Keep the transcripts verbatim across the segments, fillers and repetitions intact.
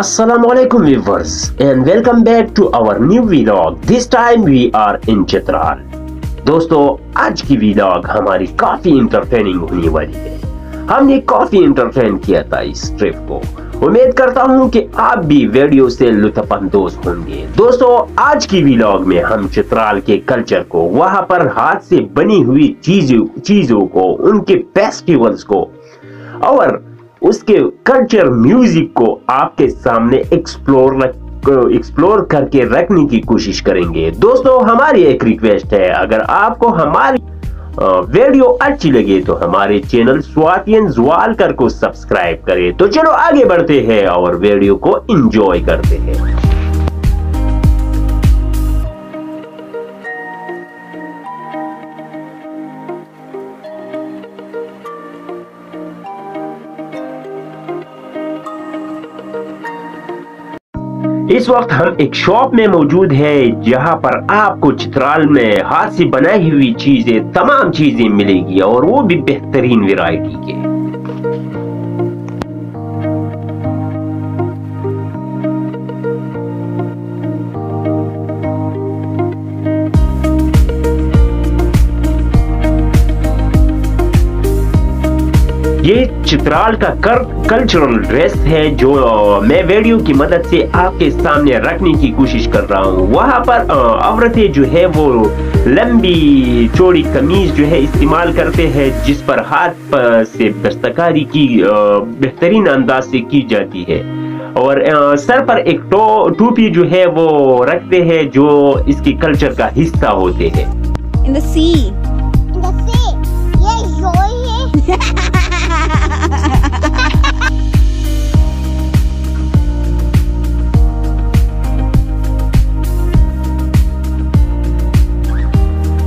Assalamualaikum viewers and welcome back to our new vlog। This time we are in Chitral। दोस्तों आज की vlog हमारी काफी entertaining होने वाली है। हमने काफी entertain किया था इस trip को। उम्मीद करता हूँ कि आप भी वीडियो से लुत्फांदोज होंगे। दोस्तों आज की vlog में हम चित्राल के कल्चर को, वहाँ पर हाथ से बनी हुई चीजों चीजों को, उनके फेस्टिवल्स को और उसके कल्चर म्यूजिक को आपके सामने एक्सप्लोर एक्सप्लोर करके रखने की कोशिश करेंगे। दोस्तों हमारी एक रिक्वेस्ट है, अगर आपको हमारी वीडियो अच्छी लगे तो हमारे चैनल स्वातिन ज्वालकर को सब्सक्राइब करें। तो चलो आगे बढ़ते हैं और वीडियो को एंजॉय करते हैं। इस वक्त हम एक शॉप में मौजूद है जहां पर आपको चित्राल में हाथ से बनाई हुई चीजें, तमाम चीजें मिलेगी और वो भी बेहतरीन वैरायटी के। ये चित्राल का कर, कल्चरल ड्रेस है जो मैं वीडियो की मदद से आपके सामने रखने की कोशिश कर रहा हूँ। वहाँ पर औरतें जो है वो लंबी चौड़ी कमीज जो है इस्तेमाल करते हैं, जिस पर हाथ पर से दस्तकारी की बेहतरीन अंदाज से की जाती है और सर पर एक टो टोपी जो है वो रखते हैं जो इसके कल्चर का हिस्सा होते हैं। In the sea. In the sea. ये joy है।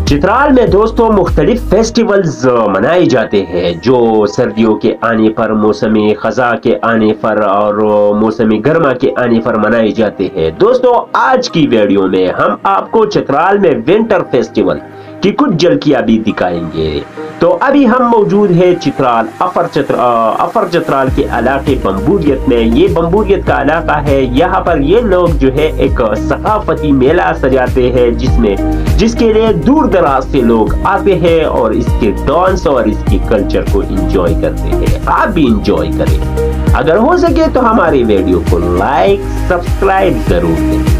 चित्राल में दोस्तों मुख्तलिफ फेस्टिवल्स मनाए जाते हैं जो सर्दियों के आने पर, मौसम खजा के आने पर और मौसम गर्मा के आने पर मनाए जाते हैं। दोस्तों आज की वीडियो में हम आपको चित्राल में विंटर फेस्टिवल की कुछ झलकियाँ भी दिखाएंगे। तो अभी हम मौजूद है चित्राल अपर चित्र अपर चित्राल के इलाके बम्बुग्यत में। ये बम्बुग्यत का इलाका है, यहाँ पर ये लोग जो है एक सकाफती मेला सजाते हैं जिसमें जिसके लिए दूर दराज से लोग आते हैं और इसके डांस और इसके कल्चर को एंजॉय करते हैं। आप भी एंजॉय करें। अगर हो सके तो हमारे वीडियो को लाइक सब्सक्राइब जरूर करें।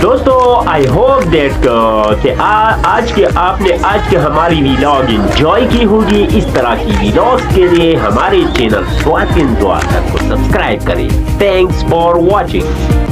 दोस्तों आई होप दैट कि आज के आपने आज के हमारी व्लॉग एंजॉय की होगी। इस तरह की व्लॉग्स के लिए हमारे चैनल स्वातिन द्वारा को सब्सक्राइब करें। Thanks for watching.